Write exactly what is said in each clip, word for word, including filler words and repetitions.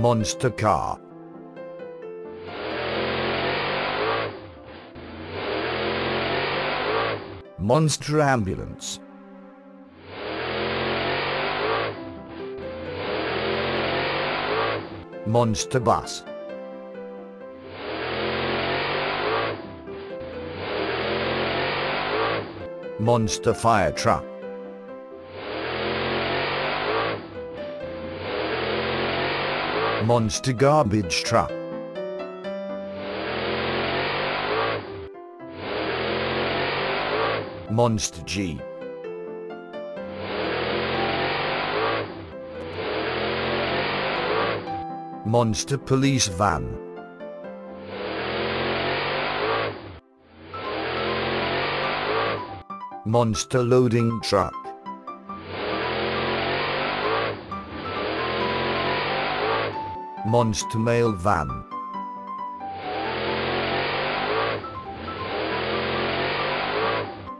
Monster car. Monster ambulance. Monster bus. Monster fire truck. Monster garbage truck. Monster Jeep. Monster police van. Monster loading truck. Monster mail van.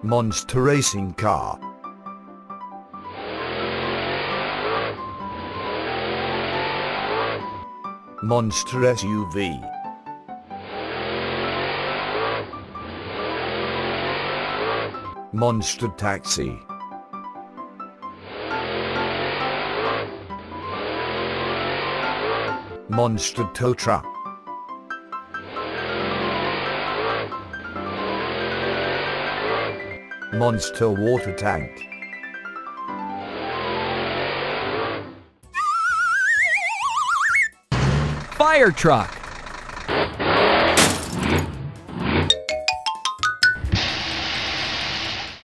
Monster racing car. Monster S U V. Monster taxi. Monster tow truck. Monster water tank. Fire truck.